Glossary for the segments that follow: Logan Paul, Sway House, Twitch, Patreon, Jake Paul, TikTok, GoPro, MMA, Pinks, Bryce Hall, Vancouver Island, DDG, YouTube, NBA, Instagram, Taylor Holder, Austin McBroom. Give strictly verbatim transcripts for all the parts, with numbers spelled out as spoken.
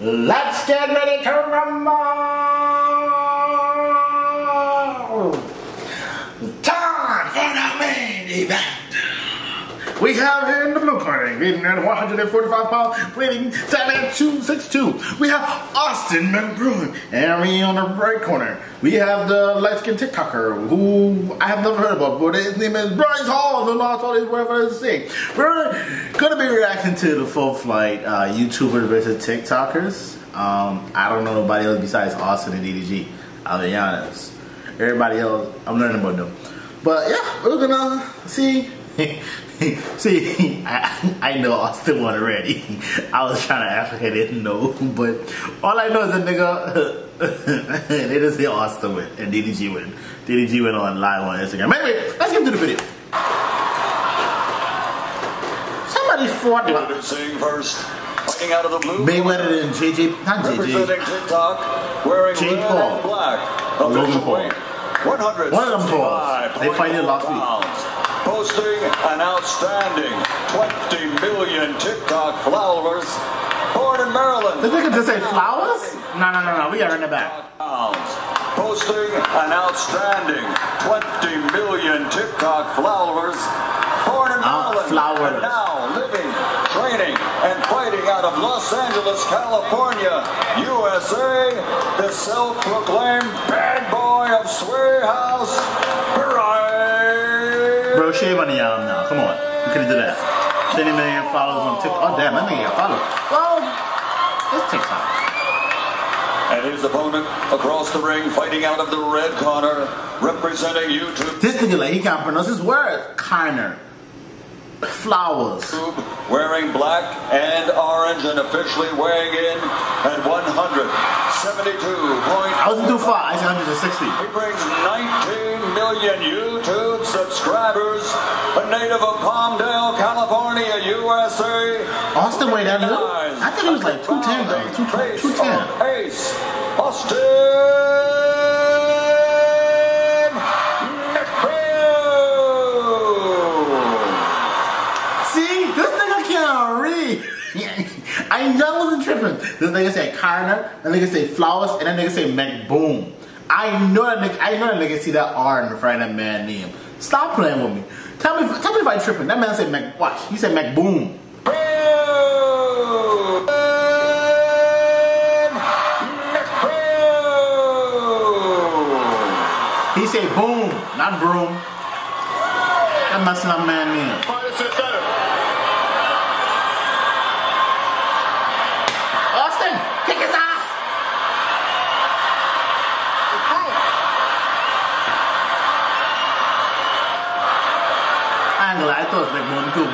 Let's get ready to rumble! Time for the main event! We have in the blue corner, weighing in one forty-five pounds, weighing seven two six two. We have Austin McBroom. And we on the right corner, we have the light-skinned TikToker who I have never heard about, but his name is Bryce Hall, the Los Angeles, whatever it's saying. We're gonna be reacting to the Full Flight uh, YouTubers versus TikTokers. Um, I don't know nobody else besides Austin and D D G. I'll be honest. Everybody else, I'm learning about them. But yeah, we're gonna see. See, I, I know Austin won already. I was trying to ask, I didn't know, but all I know is that nigga, they just say Austin win and D D G win. D D G went on live on Instagram. Anyway, let's get to the video. Somebody fought the sing first. Fucking out of the blue. Mayweather and J J, not J J. Representing TikTok, wearing Jake Paul, and black. Logan Paul. one hundred. One of them balls. They fight it last week. Posting an outstanding twenty million TikTok followers. Born in Maryland. Did they just say flowers? No, no, no, no. We are in the back. Posting an outstanding twenty million TikTok followers. Born in Maryland. Flowers. And now living, training, and fighting out of Los Angeles, California, U S A. The self-proclaimed bad boy of Sway House. Bro, shave on the album now. Come on. You could've done that. twenty million followers on TikTok. Oh, damn. That nigga got followers. Well, this takes time. And his opponent across the ring, fighting out of the red corner, representing YouTube. This nigga, like, he can't pronounce his words. Corner. Flowers. Wearing black and orange and officially weighing in at one hundred seventy-two point. I wasn't too far. I said one hundred sixty. He brings nineteen million YouTube subscribers, a native of Palmdale, California, U S A. Austin weighed that low? I thought he was like two ten though. two ten. Ace Austin McBroom. See, this nigga can't read. I know I wasn't tripping. This nigga say Carner, and nigga say Flowers, and then nigga say McBoom. I know that nigga. I know that nigga see that R in the front of that man's name. Stop playing with me. Tell me, tell me if I'm tripping. That man said Mac. Watch. He said Mac. Boom. He said boom, not broom. That must not man mean. Austin, kick his ass. I thought it was McBroom too.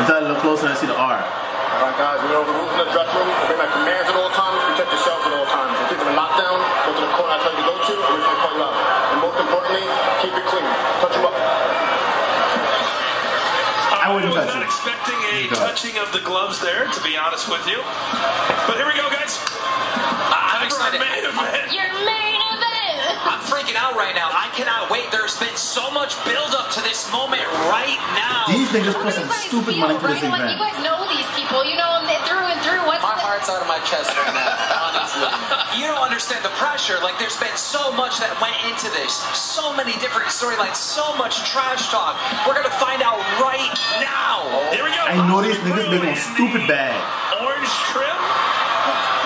Until I look closer and I see the R. Alright guys, we're over the roof in the dressing room. Obey my commands at all times. Protect yourselves at all times. If you're in a knockdown, go to the corner I tell you to go to, and we're going to call you out. And most importantly, keep it clean. Touch them up. I wouldn't touch you. I was not expecting a touching of the gloves there, to be honest with you. But here we go, guys. I I'm excited. Main event. Your main event. I'm freaking out right now. I cannot wait. There's been so much build-up to this moment right now. These niggas put some stupid money for this event. Like, you guys know these people. You know them through and through. What's my heart's out of my chest right now, honestly. You don't understand the pressure. Like, there's been so much that went into this. So many different storylines. So much trash talk. We're going to find out right now. Oh. Here we go. I know these niggas been on stupid bag. Orange trim.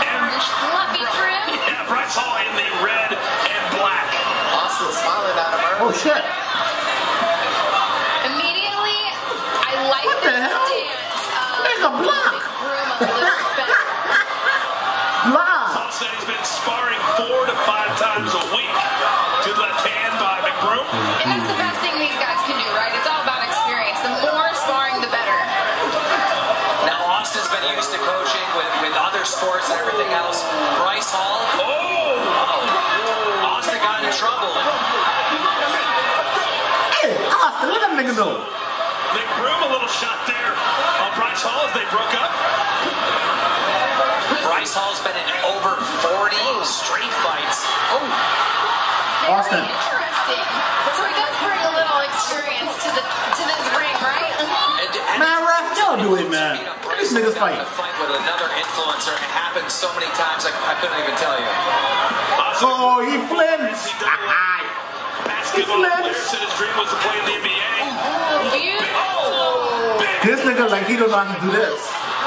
And orange fluffy trim. Yeah, Bryce Hall in the red and black. Austin smiling at him early. Oh, shit. Block! Block! Saul said he's been sparring four to five times a week. Good left hand by McBroom. And that's the best thing these guys can do, right? It's all about experience. The more sparring, the better. Now, Austin's been used to coaching with, with other sports and everything else. Bryce Hall. Oh! Oh. Austin got in trouble. Hey, Austin, let that nigga know. McBroom a little shot there on Bryce Hall as they broke up. Bryce Hall's been in over forty straight fights. Oh, very Austin. Interesting. So he does bring a little experience to the to this ring, right? And, and man, ref, don't do it, man. These niggas fight. A fight with another influencer. It happened so many times, I, I couldn't even tell you. So he flinched. He flinched. His dream was to play in the N B A. Oh, this nigga like he don't know how to do this.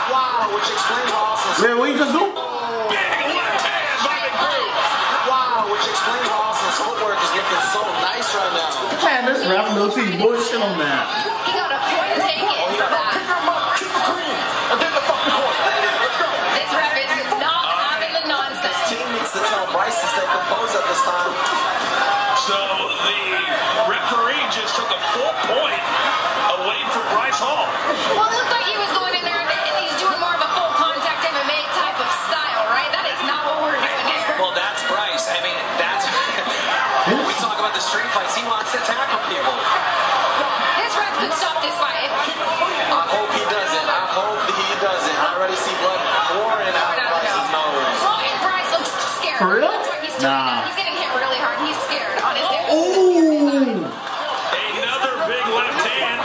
Wow, which explains Austin's. Yeah, what you just do? Wow, which explains Austin's footwork is looking so nice right now. Man, this rap no team bullshit on that. He got a point taken for that. To tell Bryce to stay composed at this time. So the referee just took a full point away from Bryce Hall. Well, it looked like he was going in there and he's doing more of a full contact M M A type of style, right? That is not what we're doing here. Well, that's Bryce. I mean, that's when we talk about the street fights, he wants to tackle people. This ref could stop this fight. I hope he doesn't. I hope he doesn't. I already see blood pouring out of Bryce's nose. For real? That's what he's doing. Nah. He's getting hit really hard. He's scared. On his head. Ooh. Another big left hand.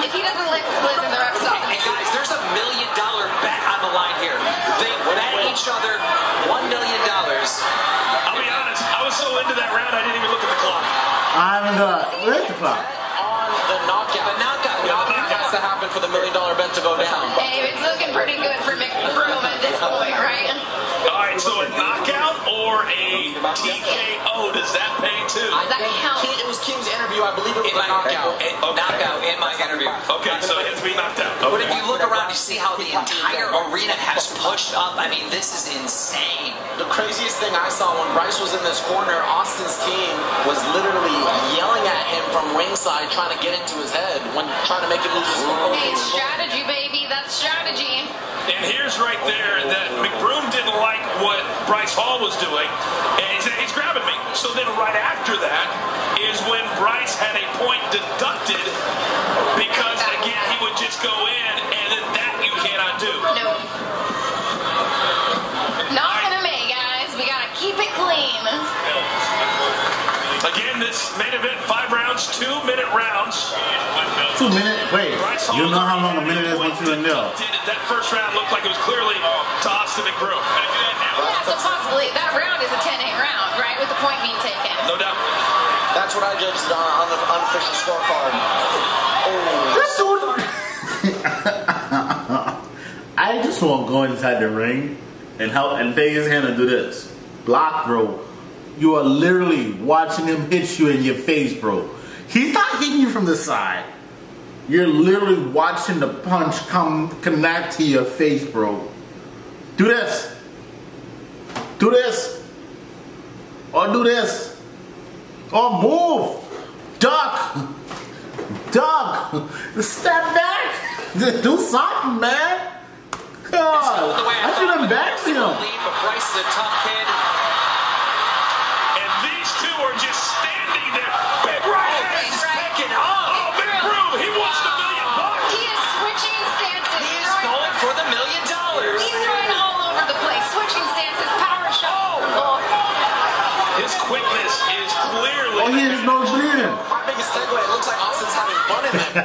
If, if he doesn't lift his lips, then the ref's off. Hey guys, there's a million dollar bet on the line here. They bet each other one million dollars. I'll be honest. I was so into that round, I didn't even look at the clock. I'm not. Where's the clock? On the knockout. The knockout. The knockout has to happen for the million dollar bet to go down. Hey, it's looking pretty good for McBroom at this point, right? So a knockout or a T K O, does that pay too? I that count? It was King's interview, I believe it was in a knockout. Okay. Knockout in my interview. Okay, so it has to be knocked out. Okay. But if you look around, you see how the entire arena has pushed up. I mean, this is insane. The craziest thing I saw when Bryce was in this corner, Austin's team was literally yelling at him from ringside, trying to get into his head, when trying to make him lose his phone. Hey, strategy, baby. That's strategy. And here's right there that McBroom didn't like what Bryce Hall was doing, and he said, he's grabbing me. So then right after that is when Bryce had a point deducted because, again, he would just go in, and then that you cannot do. No. Not M M A, guys. We got to keep it clean. Again, this main event, five rounds, two-minute rounds. Two minutes? Wait, you know how long a minute is once you nil. That first round looked like it was clearly to Austin McBroom. Yeah, so possibly that round is a ten eight round, right, with the point being taken. No doubt. That's what I judged on, on the unofficial scorecard. Oh. This dude. I just want to go inside the ring and help and take his hand and do this. Block, bro. You are literally watching him hit you in your face, bro. He's not hitting you from the side. You're literally watching the punch come connect to your face, bro. Do this. Do this. Or do this. Or move. Duck. Duck. Step back. Just do something, man. God. I should have backed him. Bryce is a tough kid. And these two are just standing there. Big right hand is taking off. He wants the million bucks. He is switching stances. He is going for the million dollars. He's throwing all over the place. Switching stances, power shot. Oh. His quickness is clearly. Oh, he is no bleeding. How big a segue? It looks like Austin's having fun in it.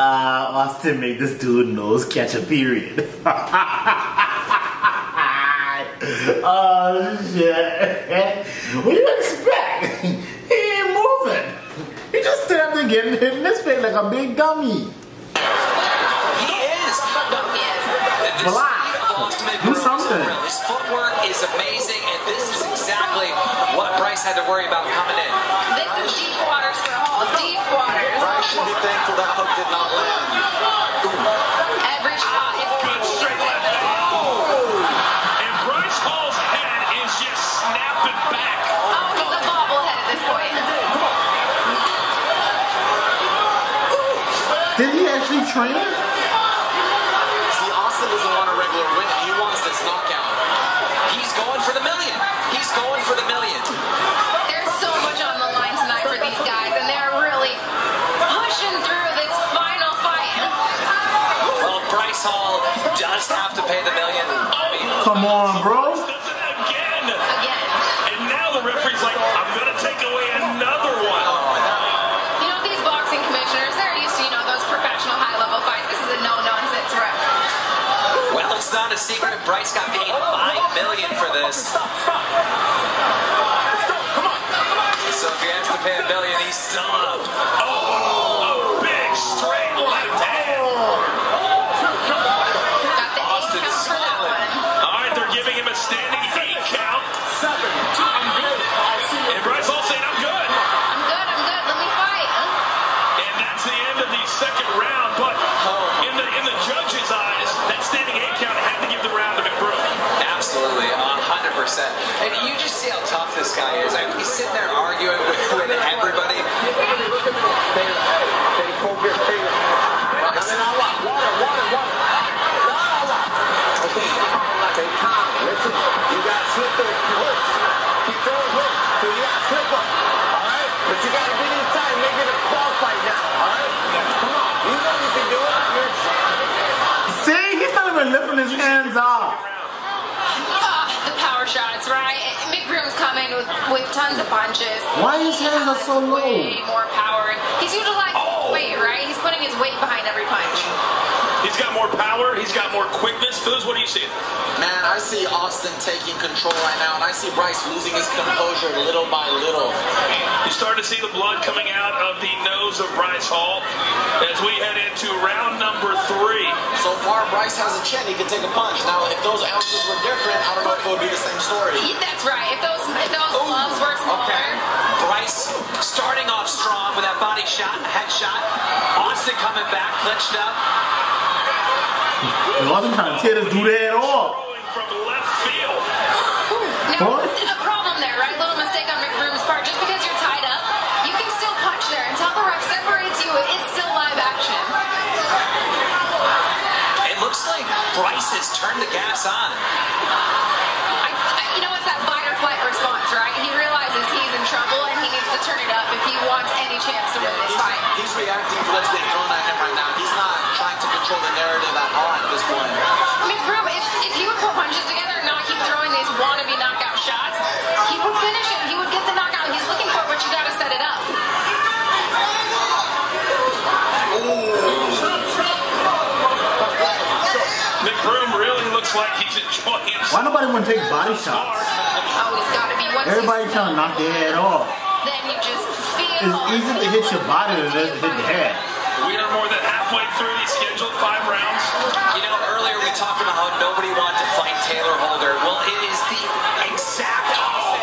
uh, Austin made this dude nose catch a period. Oh shit! What do you expect? He ain't moving. He just stood up there getting hit in his face like a big dummy. He is. Block. Do something. His footwork is amazing, and this is exactly what Bryce had to worry about coming in. This is deep waters for all. Deep waters. Bryce should be thankful that hook did not land. Ooh. Every shot is good. Straight left. Oh. And Bryce Hall's head is just snapping back. Oh, he's a bobblehead at this point. Did he actually train? See, Austin doesn't want a regular win. He wants this knockout. He's going for the million. He's going for the million. There's so much on the line tonight for these guys, and they're really pushing through this final fight. Well, Bryce Hall does have to pay the million. I mean, come on, bro. Again. Again. And now the referee's like, I'm going to take away another one. You know, these boxing commissioners, they're used to, you know, those professional high-level fights. This is a no-no secret. Bryce got paid five million dollars for this. Stop, stop. Let's go. Come on. So if he has to pay a million, he's still up. Oh, a big straight left hand. Austin smiling. All right, they're giving him a standing eight count. Seven. Two. I'm good. And Bryce Hall saying, I'm good. I'm good. I'm good. Let me fight. Huh? And that's the end of the second round. But in the in the judges' eyes, that standing eight count had to give the round to McBroom. Absolutely, one hundred percent. And you just see how tough this guy is. I mean, he's sitting there arguing with, with everybody. Lifting his hands off. Oh, the power shots, right? McBroom's coming with, with tons of punches. Why his hands are so low? Way more power. He's utilizing oh. his weight, right? He's putting his weight behind every punch. He's got more power. He's got more quickness. Foos, what do you see? Man, I see Austin taking control right now, and I see Bryce losing his composure little by little. You start to see the blood coming out of the nose of Bryce Hall as we head into round number three. So far, Bryce has a chin. He can take a punch. Now, if those ounces were different, I don't know if it would be the same story. That's right. If those, if those gloves were smaller. Okay. Bryce starting off strong with that body shot, head shot. Austin coming back, clinched up. He wasn't trying to tear this dude at all. From left field. Now, a problem there, right? Little mistake on McBroom's part. Just because you're tied up, you can still punch there. Until the ref separates you, it's still live action. It looks like Bryce has turned the gas on. I, I, you know, it's that fight or flight response, right? He realizes he's in trouble and he needs to turn it up if he wants any chance to win this fight. He's reacting to what's being thrown at him right now. He's not trying to control the narrative at all at this point. McBroom, if, if he would put punches together and not keep throwing these wannabe knockout shots, he would finish it. He would get the knockout. He's looking for it, but you got to set it up. McBroom really looks like he's enjoying himself. Why nobody want to take body shots? Oh, he's got to be. Once everybody trying to knock their head off. Then you just feel. It's easy to hit your body than to hit the head. We are more than halfway through these scheduled five rounds. You know, earlier we talked about how nobody wanted to fight Taylor Holder. Well, it is the exact opposite.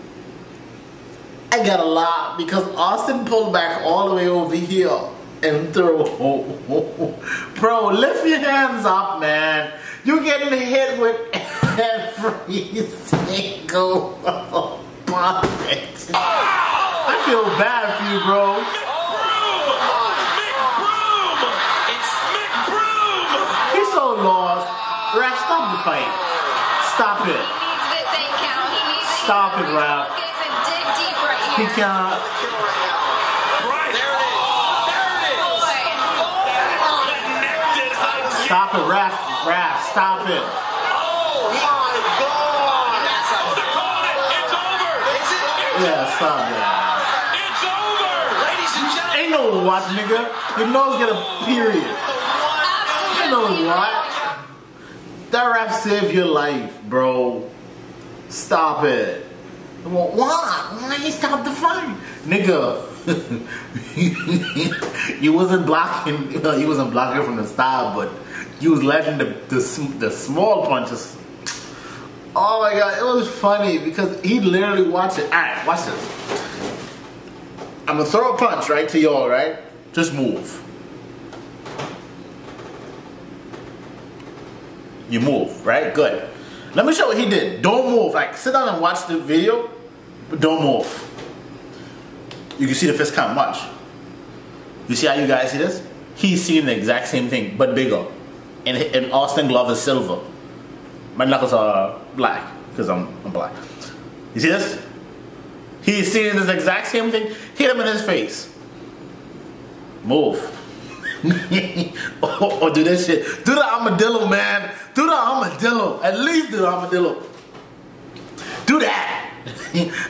Oh, wow! I got a lot because Austin pulled back all the way over here and threw. Oh, oh, oh. Bro, lift your hands up, man. You're getting hit with. Every single profit. I feel bad for you, bro. McBroom! It's McBroom! He's so lost. Ref, stop the fight. Stop it. He needs this eight count. He needs it. Stop it, Ref. He can't. There it is. There it is. Connected again. Stop it, Ref. Ref, stop it. Yeah, stop it. It's over, ladies and gentlemen. Ain't no what, nigga. Your nose get a period. Ain't no what. That rap saved your life, bro. Stop it. Well, why? Why you stop the fight, nigga? You wasn't blocking. You know, you wasn't blocking from the style, but you was letting the the, the small punches. Oh my god, it was funny because he literally watched it. Alright, watch this. I'm gonna throw a punch, right, to y'all, right? Just move. You move, right? Good. Let me show what he did. Don't move. Like, sit down and watch the video, but don't move. You can see the fist count. Watch. You see how you guys see this? He's seeing the exact same thing, but bigger. And, and Austin glove is silver. My knuckles are black, because I'm, I'm black. You see this? He's seeing this exact same thing. Hit him in his face. Move. or, or do this shit. Do the armadillo, man. Do the armadillo. At least do the armadillo. Do that.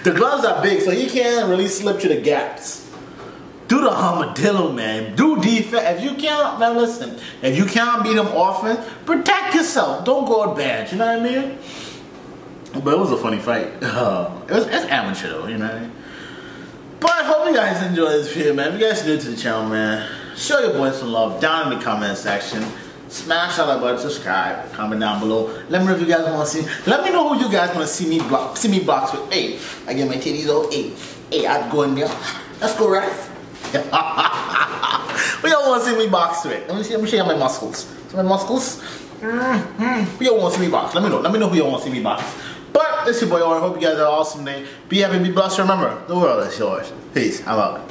The gloves are big, so he can't really slip through the gaps. do the armadillo, man. Do defense. If you can't, man, listen. If you can't beat them offense, protect yourself. Don't go bad. You know what I mean? But it was a funny fight. Uh, it was, it's amateur, though. You know what I mean? But I hope you guys enjoy this video, man. If you guys are new to the channel, man, show your boys some love down in the comment section. Smash that like button, subscribe, comment down below. Let me know if you guys want to see. Let me know who you guys want to see me block, see me box with. Hey, I get my titties all. Hey, hey, I'd go in there. Let's go, right? We all want to see me box with. Let me see. Let me show you my muscles. See my muscles. Mm-hmm. We all want to see me box. Let me know. Let me know who you all want to see me box. But it's your boy, I hope you guys have an awesome day. Be happy, be blessed. Remember, the world is yours. Peace. I'm out.